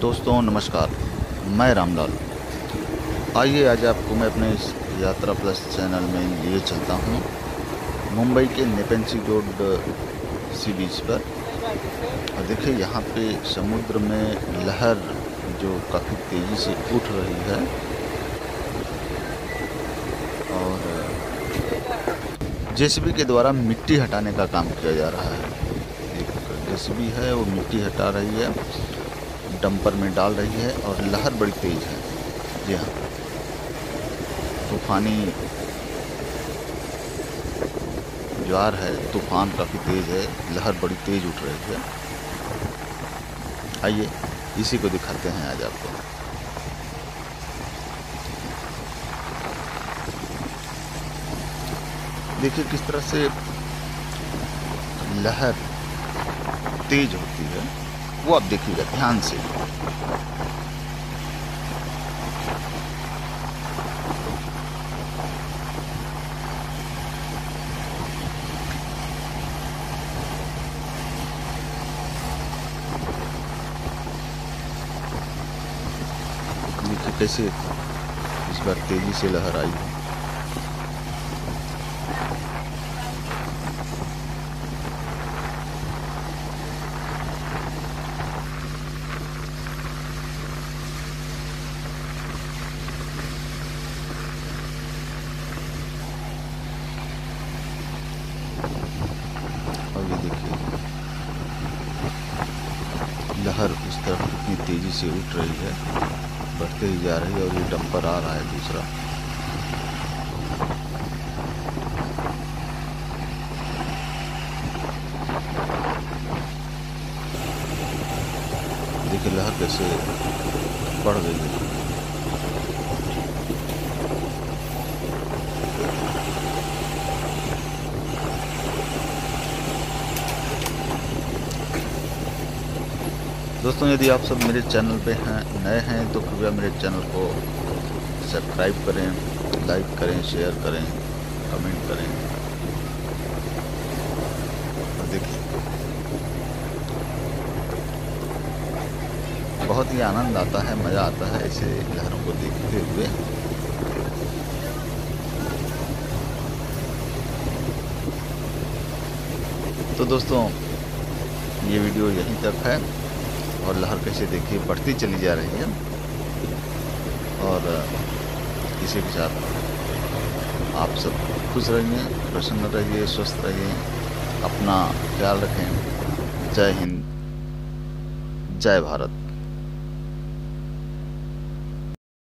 दोस्तों नमस्कार, मैं रामलाल। आइए आज आपको मैं अपने इस यात्रा प्लस चैनल में लिए चलता हूँ मुंबई के नेपेंसी रोड सी बीच पर। और देखिए यहाँ पे समुद्र में लहर जो काफ़ी तेज़ी से उठ रही है और JCB के द्वारा मिट्टी हटाने का काम किया जा रहा है। एक JCB है वो मिट्टी हटा रही है, डंपर में डाल रही है और लहर बड़ी तेज है। जी हाँ, तूफानी ज्वार है, तूफान काफ़ी तेज है, लहर बड़ी तेज उठ रही है। आइए इसी को दिखाते हैं आज आपको। देखिए किस तरह से लहर तेज होती है, वो आप देखिएगा ध्यान से। देखिए कैसे इस बार तेजी से लहर आई है। लहर उस तरफ कितनी तेज़ी से उठ रही है, बढ़ते ही जा रही है। और ये डंपर आ रहा है दूसरा। देखिए लहर कैसे बढ़ गई है। दोस्तों यदि आप सब मेरे चैनल पे हैं, नए हैं, तो कृपया मेरे चैनल को सब्सक्राइब करें, लाइक करें, शेयर करें, कमेंट करें। और देखिए बहुत ही आनंद आता है, मज़ा आता है ऐसे लहरों को देखते हुए। तो दोस्तों ये वीडियो यहीं तक है। और लहर कैसे देखिए बढ़ती चली जा रही है। और इसी के साथ आप सब खुश रहिए, प्रसन्न रहिए, स्वस्थ रहिए, अपना ख्याल रखें। जय हिंद, जय भारत।